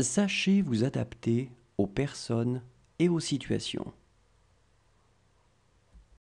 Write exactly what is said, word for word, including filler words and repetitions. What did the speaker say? Sachez vous adapter aux personnes et aux situations.